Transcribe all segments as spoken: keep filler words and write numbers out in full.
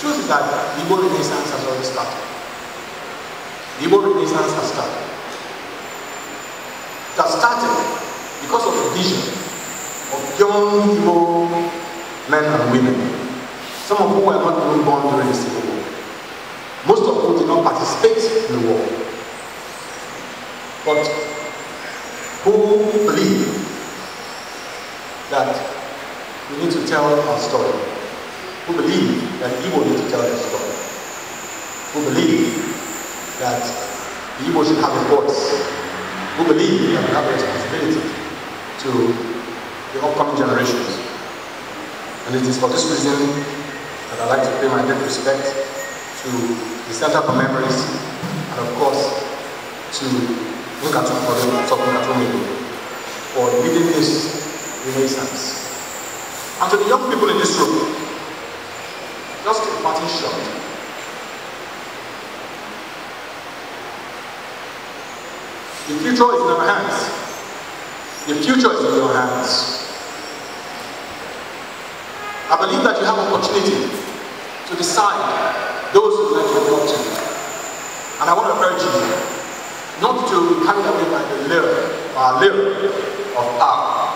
shows is that the Igbo Renaissance has already started. The Igbo Renaissance has started. It has started because of the vision of young Igbo men and women, some of whom were not even born during the Civil War. Most of whom did not participate in the war, but who believe that we need to tell our story, who believe that Igbo need to tell their story, who believe that the Igbo should have a voice, who believe that we have a responsibility to the upcoming generations. And it is for this reason that I'd like to pay my deep respect to the Center for Memories and, of course, to Nkata Umu Ibe for leading this Renaissance. And to the young people in this room, just a parting shot. The future is in our hands. The future is in your hands. I believe that you have an opportunity to decide those who would like to belong to you. And I want to urge you not to be carried away by the lure, uh, lure of power.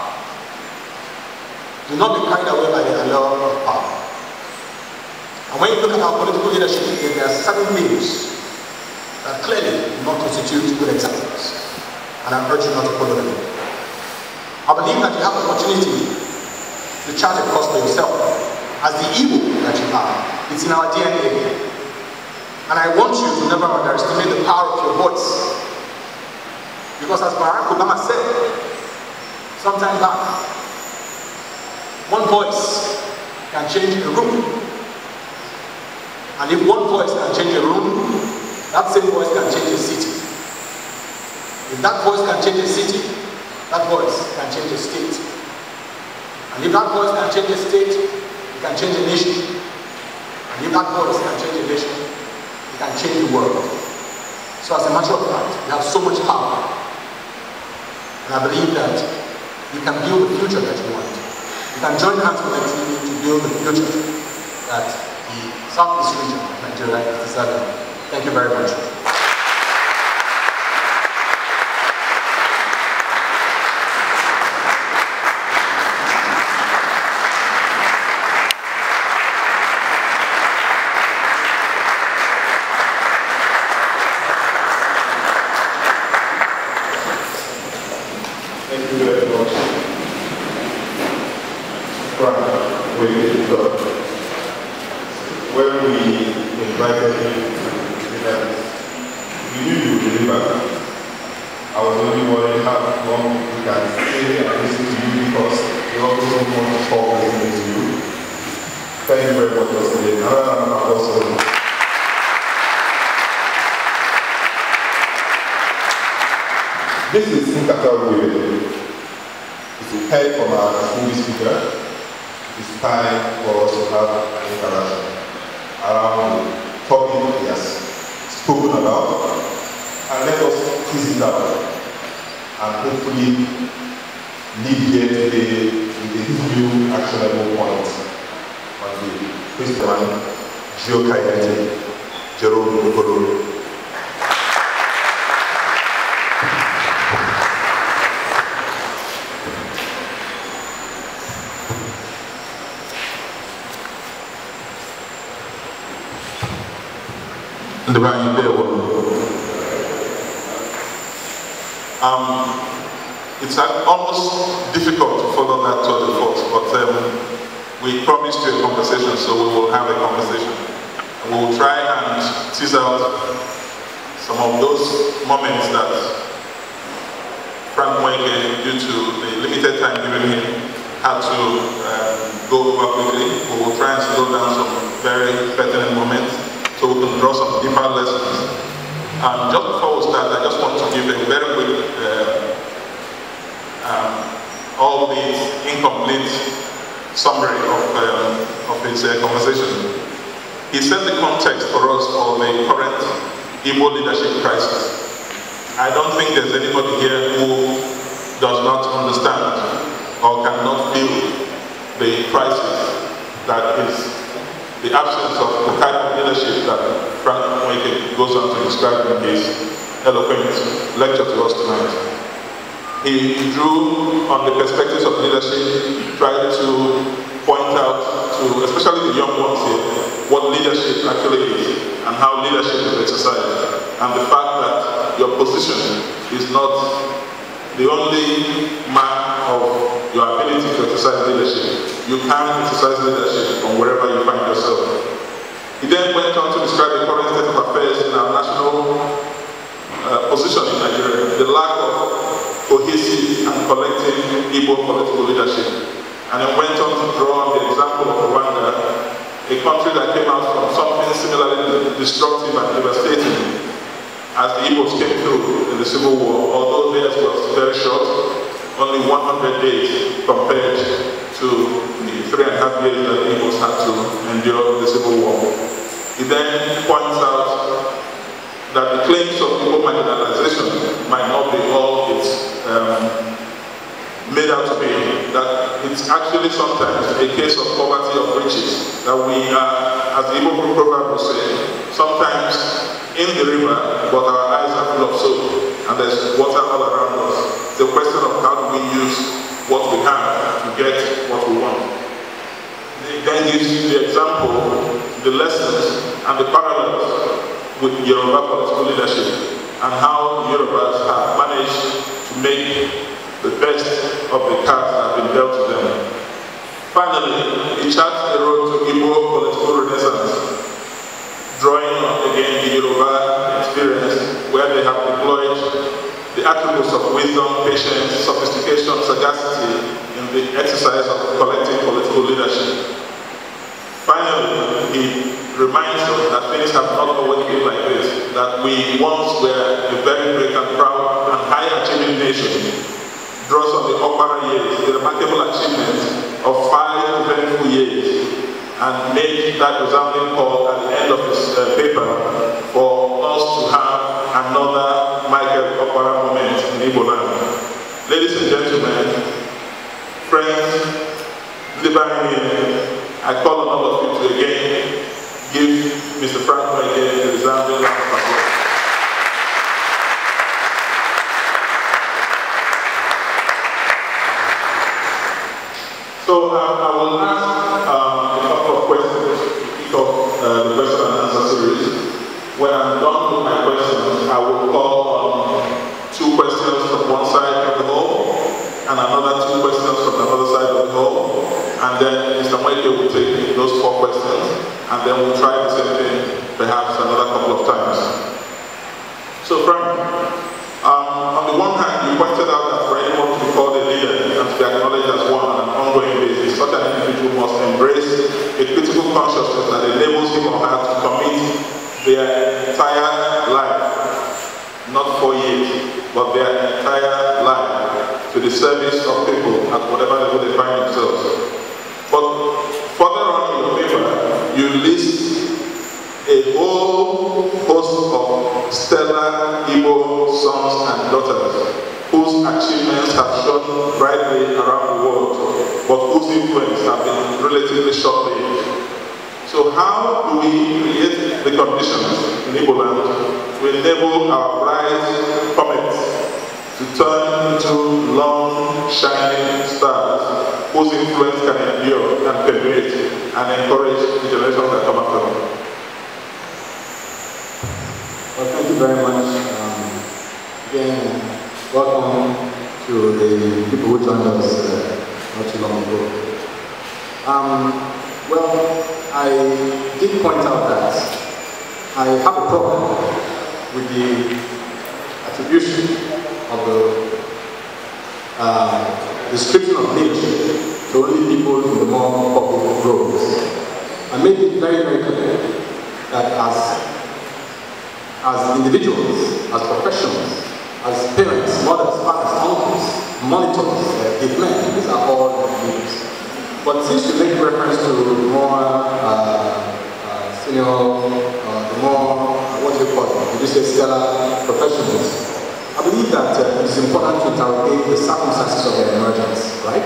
Do not be carried away by the allure of power. And when you look at our political leadership today, there are certain things that clearly do not constitute good examples. And I urge you not to follow them. I believe that you have the opportunity to chart a course for yourself as the evil that you are. It's in our D N A. And I want you to never underestimate the power of your voice. Because as Barack Obama said sometime back, one voice can change a room. And if one voice can change a room, that same voice can change a city. If that voice can change a city, that voice can change a state. And if that voice can change a state, it can change a nation. And if that voice can change a nation, it can change the world. So as a matter of fact, we have so much power. And I believe that you can build the future that you want. You can join hands collectively to build the future that the Southeast region of Nigeria is deserving. Thank you very much. This is Nkata Umu Ibe. It's a type from our movie speaker. It's time for us to have an interaction around the topic he has spoken about, and let us tease it out and hopefully leave here today with a few actionable points on the Christian Gioca, Jerome Guru. The Ryan Bill. Um, it's almost difficult to follow that to the thoughts, but um, we promised you a conversation, so we will have a conversation. And we'll try and tease out some of those moments that Frank Nweke, due to the limited time given him, had to um, go over quickly. We will try and slow down some very pertinent moments, so we can draw some deeper lessons. And just before we start, I just want to give a very quick, uh, um, all these incomplete summary of, um, of his uh, conversation. He set the context for us for the current Igbo leadership crisis. I don't think there's anybody here who does not understand or cannot feel the crisis that is the absence of the type of leadership that Frank Nweke goes on to describe in his eloquent lecture to us tonight. He drew on the perspectives of leadership, tried to point out to, especially the young ones here, what leadership actually is and how leadership is exercised, and the fact that your position is not the only mark of your ability to exercise leadership. You can exercise leadership from wherever you find yourself. He then went on to describe the current state of affairs in our national uh, position in Nigeria, the lack of cohesive and collective Igbo political leadership. And then went on to draw on the example of Rwanda, a country that came out from something similarly destructive and devastating as the Igbos came through in the Civil War, although theirs was very short, only one hundred days compared to the three and a half years that the Igbos had to endure the Civil War. He then points out that the claims of Igbo marginalization might not be all it's um, made out to be, that it's actually sometimes a case of poverty of riches, that we are, as the Igbo group program will say, sometimes in the river, but our eyes are full of soap, and there's water all around us. The question of how do we use what we have to get what we want. It then gives you the example, the lessons, and the parallels with Yoruba political leadership and how Yorubas have managed to make the best of the cards that have been dealt to them. Finally, it charts the road to Igbo political renaissance, drawing on again the Yoruba experience where they have deployed the attributes of wisdom, patience, sophistication, sagacity in the exercise of collective political leadership. Finally, he reminds us that things have not always been like this, that we once were a very great and proud and high-achieving nation. Draws on the Opara years, the remarkable achievements of five eventful years, and made that resounding call at the end of his uh, paper for us to have another Michael Opara moment in Igbo land. Ladies and gentlemen, friends, liberal men, I call on all of you to again give Mister Frank Nweke the resounding round of applause. So um, I will ask um, a couple of questions to kick off uh, the question and answer series. When I'm done with my questions, I will call two questions from one side of the hall, and another two questions from the other side of the hall, and then Mister Nweke will take those four questions, and then we'll try the same thing perhaps another couple of times. So Frank, um, on the one hand, you pointed out that for anyone to be called a leader and to be acknowledged as one on an ongoing basis, such an individual must embrace a critical consciousness that enables him or her to commit their entire life, not four years, but their entire life to the service of people at whatever level they find themselves. But further on in your paper, you list a whole host of stellar Igbo sons and daughters whose achievements have shone brightly around the world, but whose influence have been relatively short-lived. So how do we create the conditions in Igbo land to enable our bright comets to turn into long, shining stars whose influence can endure and permeate and encourage the generations that come after them? Well, thank you very much. Um, again, welcome to the people who joined us uh, not too long ago. Um, well, I did point out that I have a problem with the attribution of the uh, description of nature to only people in the more popular roles. I made it very, very clear that as, as individuals, as professionals, as parents, mothers, fathers, uncles, monitors, gate men, these are all names. But since you make reference to more uh, uh, senior, uh, the more what do you call it, you say stellar professionals, I believe that uh, it's important to interrogate the circumstances of their emergence, right?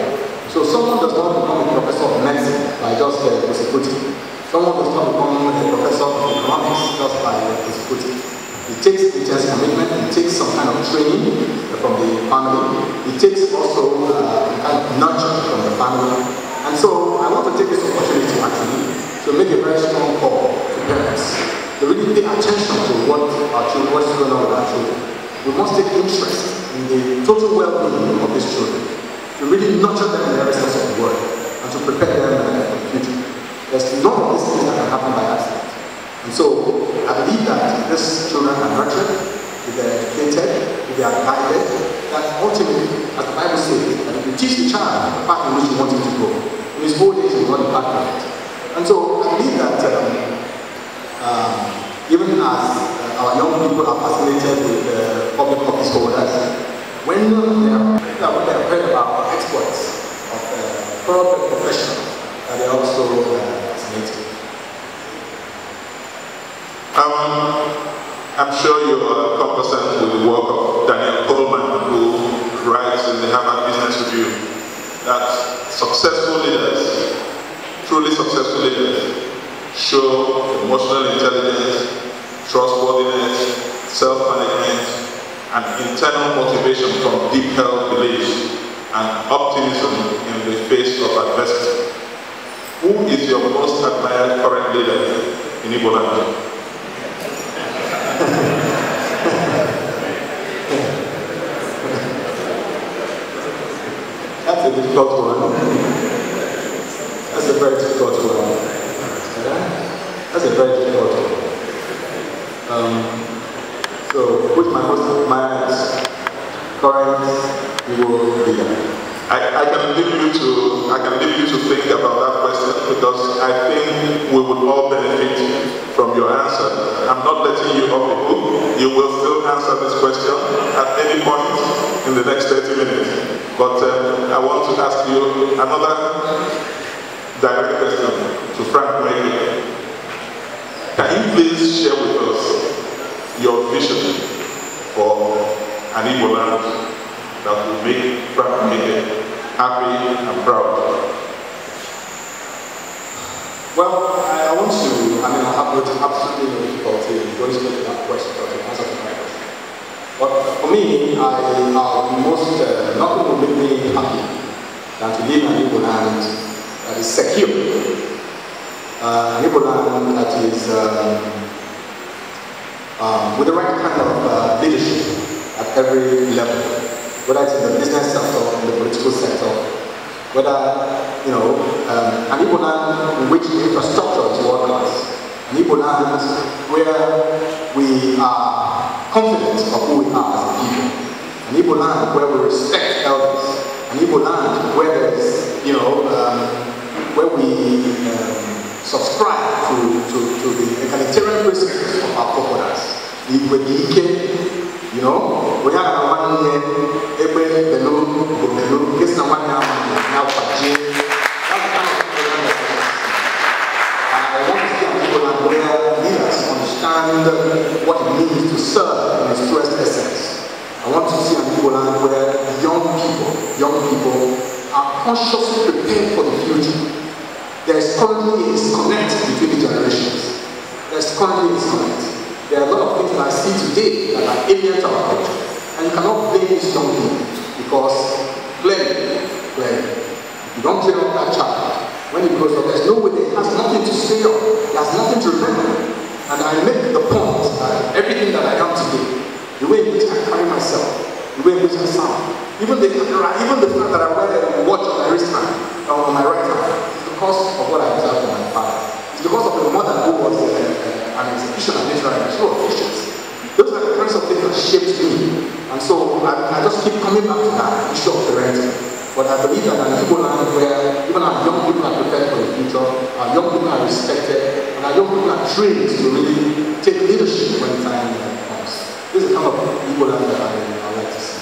So someone does not become a professor of medicine by just uh, prosecuting. Someone does not become a professor of economics just by disputing. It takes intense commitment, it takes some kind of training from the family, it takes also uh, kind of nurture from the family. And so I want to take this opportunity actually to make a very strong call to parents to really pay attention to what our children, what's going on with our children. We must take interest in the total well-being of these children, to really nurture them in every sense of the word, and to prepare them for the future. There's none of these things that can happen by accident. And so, I believe that these children are nurtured, if they're educated, if they are guided, that ultimately, as the Bible says, that if you teach the child the path in which you want him to go, in his old age, he will not depart from it. And so, I believe that um, um, even as uh, our young people are fascinated with uh, public office holders, when they are heard about experts of the uh, corporate profession, and they also uh, fascinated. Um, I'm sure you are conversant with the work of Daniel Goleman, who writes in the Harvard Business Review that successful leaders, truly successful leaders, show emotional intelligence, trustworthiness, self-management, and internal motivation from deep-held beliefs and optimism in the face of adversity. Who is your most admired current leader in Igbo land? That's a difficult one. That's a very difficult one. That's a very difficult one. Um, so, who's my most admired current Igbo leader? I, I can leave you to I can leave you to think about that question, because I think we would all benefit from your answer. I'm not letting you off the hook. You will still answer this question at any point in the next thirty minutes. But um, I want to ask you another direct question to Frank Nweke. Can you please share with us your vision for an Igbo land that will make Frank Nweke happy and proud? Well, I, I want to, I mean, I have absolutely no difficulty in going to make that question or to answer the question. But for me, I uh, most, uh, nothing will make me happy than to live in Igbo land that is secure, uh, Igbo land that is um, um, with the right kind of uh, leadership at every level, whether it's in the business sector, in the political sector, whether, you know, um, an Igbo land in which infrastructure is world class, an Igbo land where we are confident of who we are as a people, an Igbo land where we respect elders, an Igbo land where there's, you know, um, where we um, subscribe to, to, to the egalitarian principles of our forefathers, with the Ike. You know, we have a one year, every balloon, balloon, this is one now, now for Jay. That's kind of people that I want to see people that where leaders understand what it means to serve in its truest essence. I want to see people that where young people, young people are consciously prepared for the future. There is currently a disconnect between the generations. There is currently a disconnect. There are a lot of things that I see today that are alien to our culture. And you cannot blame this young people, because blame, blame. You don't clear up that child. When he grows up, there's no way, he has nothing to say up, he has nothing to remember. And I make the point that everything that I am today, the way in which I carry myself, the way in which I sound, even the, even the fact that I wear a watch on my wrist hand, or on my right hand, is because of what I observed from my father. It's because of the mother who was uh, uh, an executioner, literally, and full of issues. Those are the kinds of things that shaped me. And so I, I just keep coming back to that issue of parenting. But I believe that in an Igbo land where even our young people are prepared for the future, our young people are respected, and our young people are trained to really take leadership when time comes. This is the kind of Igbo land that I, I like to see.